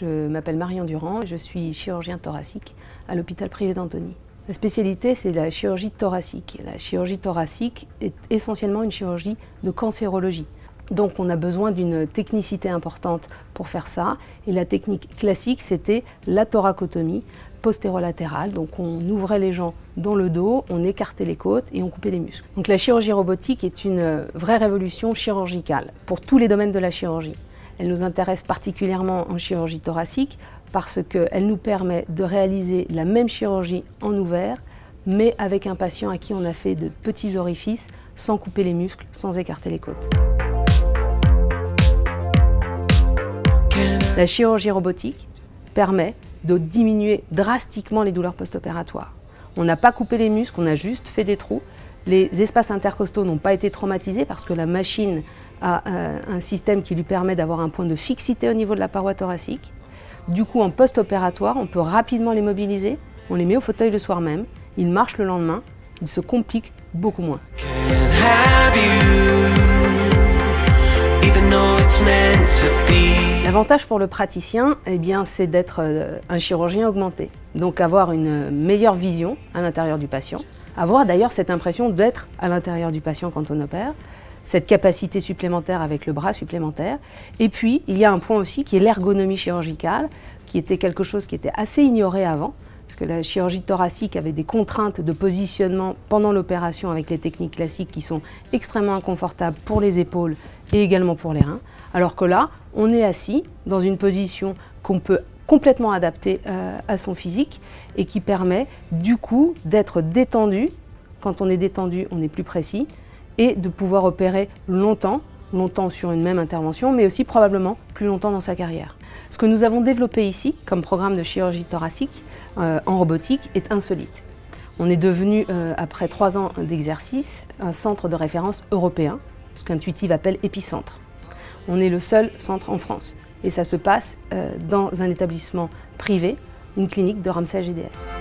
Je m'appelle Marion Durand, je suis chirurgien thoracique à l'hôpital privé d'Antony. La spécialité, c'est la chirurgie thoracique. La chirurgie thoracique est essentiellement une chirurgie de cancérologie. Donc on a besoin d'une technicité importante pour faire ça. Et la technique classique, c'était la thoracotomie postérolatérale. Donc on ouvrait les gens dans le dos, on écartait les côtes et on coupait les muscles. Donc la chirurgie robotique est une vraie révolution chirurgicale pour tous les domaines de la chirurgie. Elle nous intéresse particulièrement en chirurgie thoracique parce qu'elle nous permet de réaliser la même chirurgie en ouvert, mais avec un patient à qui on a fait de petits orifices, sans couper les muscles, sans écarter les côtes. La chirurgie robotique permet de diminuer drastiquement les douleurs post-opératoires. On n'a pas coupé les muscles, on a juste fait des trous. Les espaces intercostaux n'ont pas été traumatisés parce que la machine a un système qui lui permet d'avoir un point de fixité au niveau de la paroi thoracique. Du coup, en post-opératoire, on peut rapidement les mobiliser, on les met au fauteuil le soir même, ils marchent le lendemain, ils se compliquent beaucoup moins. L'avantage pour le praticien, eh bien, c'est d'être un chirurgien augmenté. Donc avoir une meilleure vision à l'intérieur du patient, avoir d'ailleurs cette impression d'être à l'intérieur du patient quand on opère, cette capacité supplémentaire avec le bras supplémentaire. Et puis, il y a un point aussi qui est l'ergonomie chirurgicale, qui était quelque chose qui était assez ignoré avant, parce que la chirurgie thoracique avait des contraintes de positionnement pendant l'opération avec les techniques classiques qui sont extrêmement inconfortables pour les épaules et également pour les reins. Alors que là, on est assis dans une position qu'on peut complètement adapter à son physique et qui permet du coup d'être détendu. Quand on est détendu, on est plus précis et de pouvoir opérer longtemps sur une même intervention, mais aussi probablement plus longtemps dans sa carrière. Ce que nous avons développé ici comme programme de chirurgie thoracique en robotique est insolite. On est devenu, après 3 ans d'exercice, un centre de référence européen, ce qu'Intuitive appelle épicentre. On est le seul centre en France et ça se passe dans un établissement privé, une clinique de Ramsay GDS.